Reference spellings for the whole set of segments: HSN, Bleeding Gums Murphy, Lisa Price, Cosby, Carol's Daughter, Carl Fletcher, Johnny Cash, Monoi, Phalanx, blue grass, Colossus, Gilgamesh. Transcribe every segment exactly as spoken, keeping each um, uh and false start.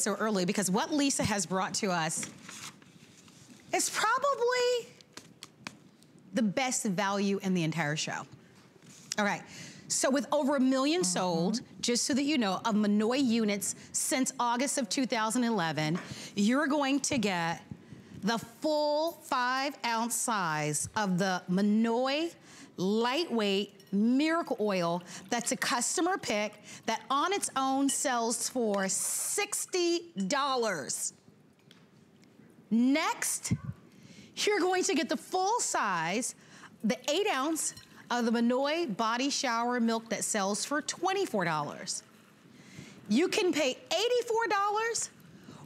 so early because what Lisa has brought to us is probably the best value in the entire show. All right. So with over a million mm-hmm. sold, just so that you know, of Monoi units since August of two thousand eleven, you're going to get the full five ounce size of the Monoi lightweight miracle oil. That's a customer pick that on its own sells for sixty dollars. Next, you're going to get the full size, the eight ounce of the Monoi body shower milk that sells for twenty-four dollars. You can pay eighty-four dollars,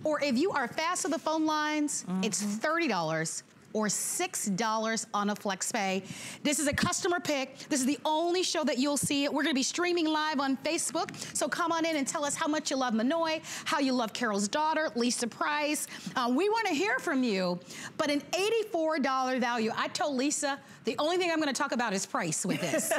or if you are fast to the phone lines, mm-hmm. it's thirty dollars or six dollars on a Flex Pay. This is a customer pick. This is the only show that you'll see it. We're gonna be streaming live on Facebook, so come on in and tell us how much you love Monoi, how you love Carol's Daughter, Lisa Price. Uh, we wanna hear from you, but an eighty-four dollar value. I told Lisa, the only thing I'm gonna talk about is price with this.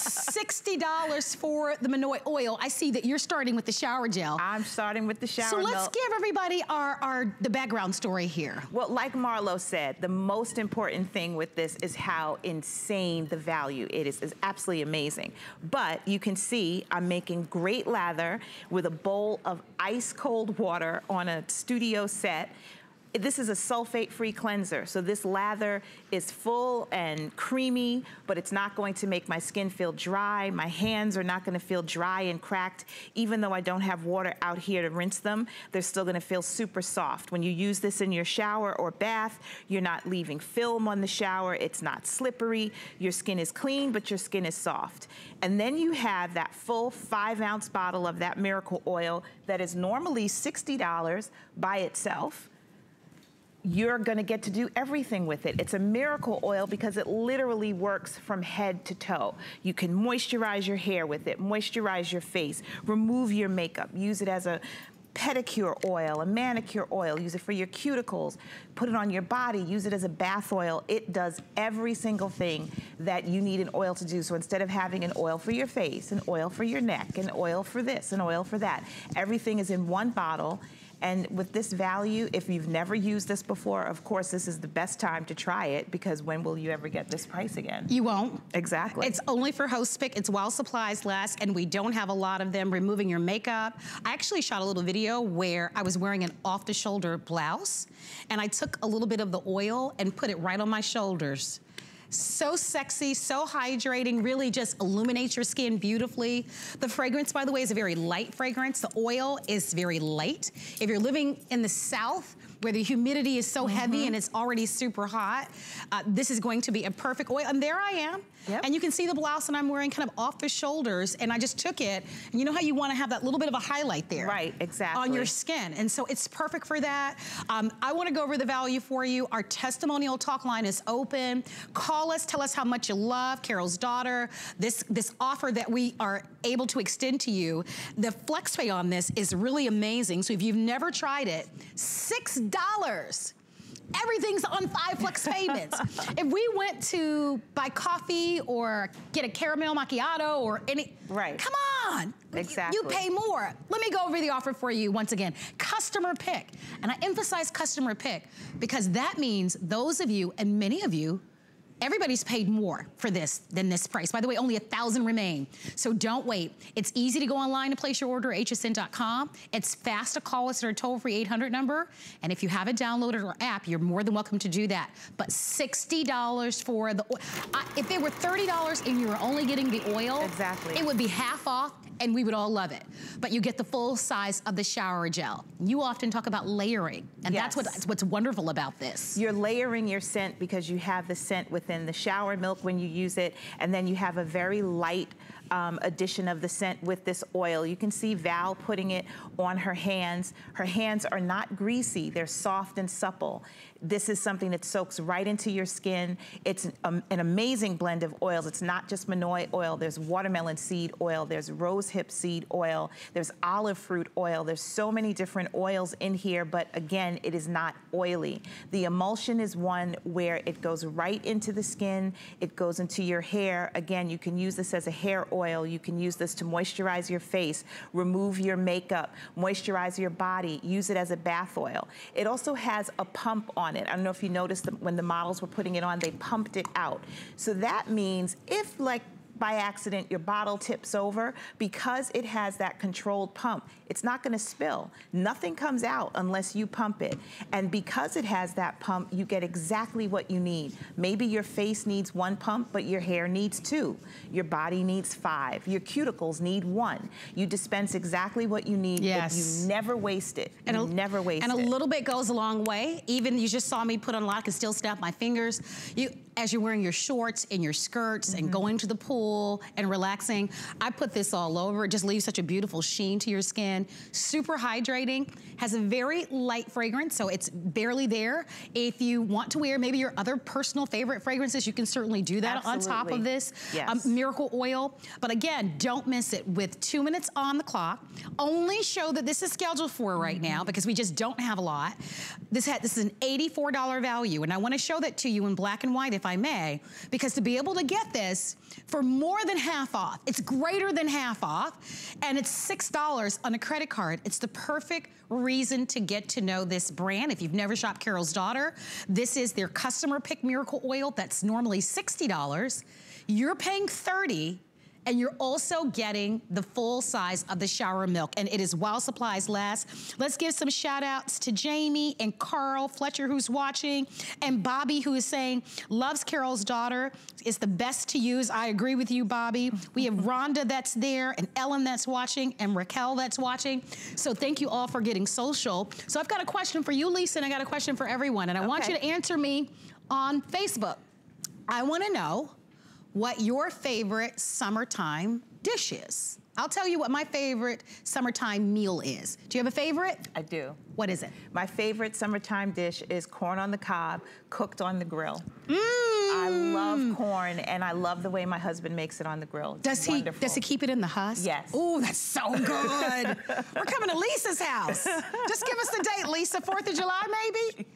sixty dollars for the Monoi oil. I see that you're starting with the shower gel. I'm starting with the shower gel. So let's milk. give everybody our, our the background story here. Well, like Marlo said, the most important thing with this is how insane the value it is. It's absolutely amazing. But you can see I'm making great lather with a bowl of ice cold water on a studio set. This is a sulfate-free cleanser, so this lather is full and creamy, but it's not going to make my skin feel dry. My hands are not going to feel dry and cracked. Even though I don't have water out here to rinse them, they're still going to feel super soft. When you use this in your shower or bath, you're not leaving film on the shower. It's not slippery. Your skin is clean, but your skin is soft. And then you have that full five-ounce bottle of that miracle oil that is normally sixty dollars by itself. You're gonna get to do everything with it. It's a miracle oil because it literally works from head to toe. You can moisturize your hair with it, moisturize your face, remove your makeup, use it as a pedicure oil, a manicure oil, use it for your cuticles, put it on your body, use it as a bath oil. It does every single thing that you need an oil to do. So instead of having an oil for your face, an oil for your neck, an oil for this, an oil for that, everything is in one bottle. And with this value, if you've never used this before, of course, this is the best time to try it, because when will you ever get this price again? You won't. Exactly. It's only for host pick. It's while supplies last, and we don't have a lot of them. Removing your makeup. I actually shot a little video where I was wearing an off-the-shoulder blouse, and I took a little bit of the oil and put it right on my shoulders. So sexy, so hydrating, really just illuminates your skin beautifully. The fragrance, by the way, is a very light fragrance. The oil is very light. If you're living in the South, where the humidity is so mm-hmm. heavy and it's already super hot, uh, this is going to be a perfect oil. And there I am. Yep. And you can see the blouse that I'm wearing kind of off the shoulders, and I just took it. And you know how you want to have that little bit of a highlight there? Right, exactly. On your skin. And so it's perfect for that. Um, I want to go over the value for you. Our testimonial talk line is open. Call us, tell us how much you love Carol's Daughter. This, this offer that we are able to extend to you, the Flex Pay on this is really amazing. So if you've never tried it, six dollars. dollars. Everything's on five flex payments. If we went to buy coffee or get a caramel macchiato or any, right? Come on, exactly. You, you pay more. Let me go over the offer for you once again. Customer pick, and I emphasize customer pick because that means those of you, and many of you, everybody's paid more for this than this price. By the way, only a thousand remain. So don't wait. It's easy to go online to place your order at H S N dot com. It's fast to call us at our toll-free eight hundred number. And if you haven't downloaded our app, you're more than welcome to do that. But sixty dollars for the oil. I, if it were thirty dollars and you were only getting the oil, exactly, it would be half off and we would all love it. But you get the full size of the shower gel. You often talk about layering, and yes, that's what, that's what's wonderful about this. You're layering your scent because you have the scent within the shower milk when you use it, and then you have a very light um, addition of the scent with this oil. You can see Val putting it on her hands. Her hands are not greasy. They're soft and supple. This is something that soaks right into your skin. It's an, um, an amazing blend of oils. It's not just Monoi oil. There's watermelon seed oil. There's rosehip seed oil. There's olive fruit oil. There's so many different oils in here, but again, it is not oily. The emulsion is one where it goes right into the skin. It goes into your hair. Again, you can use this as a hair oil. oil. You can use this to moisturize your face, remove your makeup, moisturize your body, use it as a bath oil. It also has a pump on it. I don't know if you noticed that when the models were putting it on, they pumped it out. So that means if, like, by accident, your bottle tips over, because it has that controlled pump, it's not gonna spill. Nothing comes out unless you pump it. And because it has that pump, you get exactly what you need. Maybe your face needs one pump, but your hair needs two. Your body needs five. Your cuticles need one. You dispense exactly what you need, yes. But you never waste it. You and a, never waste and it. And a little bit goes a long way. Even you just saw me put on a lot, I can still snap my fingers. You, as you're wearing your shorts and your skirts mm-hmm. and going to the pool, and relaxing. I put this all over. It just leaves such a beautiful sheen to your skin. Super hydrating. Has a very light fragrance, so it's barely there. If you want to wear maybe your other personal favorite fragrances, you can certainly do that Absolutely. on top of this. Yes. Um, miracle oil. But again, don't miss it. With two minutes on the clock, only show that this is scheduled for right mm-hmm. now because we just don't have a lot. This, had, this is an eighty-four dollar value, and I want to show that to you in black and white if I may, because to be able to get this for more than half off. It's greater than half off, and it's six dollars on a credit card. It's the perfect reason to get to know this brand. If you've never shopped Carol's Daughter, this is their customer pick miracle oil that's normally sixty dollars. You're paying thirty dollars. And you're also getting the full size of the shower milk. And it is while supplies last. Let's give some shout outs to Jamie and Carl Fletcher, who's watching. And Bobby, who is saying, loves Carol's Daughter. It's the best to use. I agree with you, Bobby. We have Rhonda that's there, and Ellen that's watching, and Raquel that's watching. So thank you all for getting social. So I've got a question for you, Lisa, and I got a question for everyone. And I okay. want you to answer me on Facebook. I wanna know what your favorite summertime dish is. I'll tell you what my favorite summertime meal is. Do you have a favorite? I do. What is it? My favorite summertime dish is corn on the cob, cooked on the grill. Mmm. I love corn, and I love the way my husband makes it on the grill. It's does wonderful. he? Does he keep it in the husk? Yes. Ooh, that's so good. We're coming to Lisa's house. Just give us the date, Lisa. Fourth of July, maybe.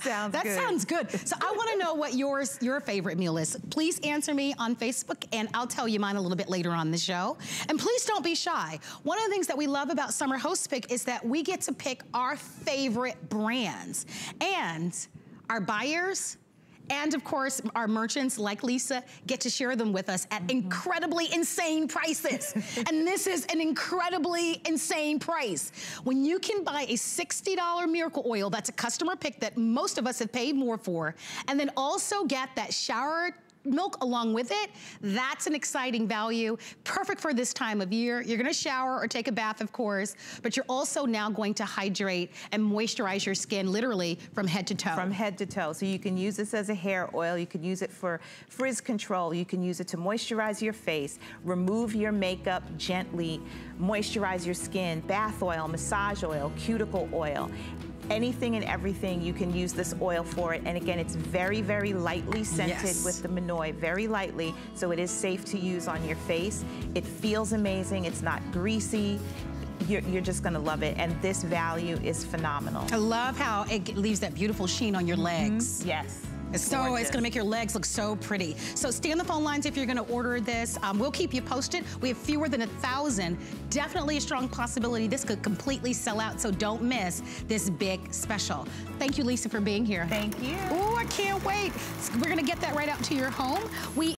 Sounds that good. sounds good. So I want to know what yours, your favorite meal is. Please answer me on Facebook, and I'll tell you mine a little bit later on the show. And please don't be shy. One of the things that we love about Summer Host Pick is that we get to pick our favorite brands, and our buyers, and of course, our merchants like Lisa get to share them with us at incredibly insane prices. And this is an incredibly insane price. When you can buy a sixty dollar miracle oil, that's a customer pick that most of us have paid more for, and then also get that shower milk along with it, that's an exciting value. Perfect for this time of year. You're gonna shower or take a bath, of course, but you're also now going to hydrate and moisturize your skin literally from head to toe. From head to toe. So you can use this as a hair oil. You can use it for frizz control. You can use it to moisturize your face, remove your makeup gently, moisturize your skin, bath oil, massage oil, cuticle oil. Anything and everything, you can use this oil for it. And again, it's very, very lightly scented yes. with the Monoi, very lightly, so it is safe to use on your face. It feels amazing, it's not greasy. You're, you're just gonna love it, and this value is phenomenal. I love how it leaves that beautiful sheen on your mm-hmm. legs. Yes. It's so gorgeous. It's gonna make your legs look so pretty. So stay on the phone lines if you're gonna order this. Um, we'll keep you posted. We have fewer than a thousand. Definitely a strong possibility this could completely sell out, so don't miss this big special. Thank you, Lisa, for being here. Thank you. Oh, I can't wait. We're gonna get that right out to your home. We